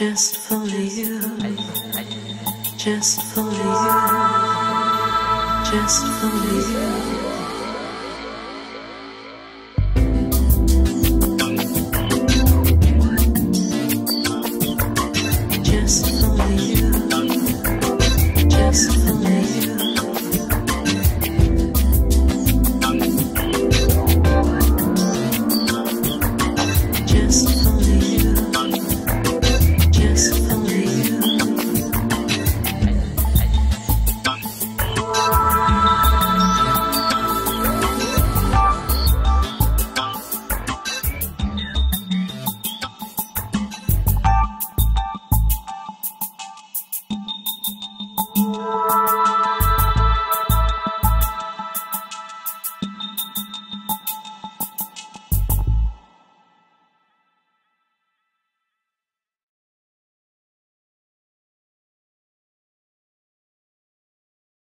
Just for you.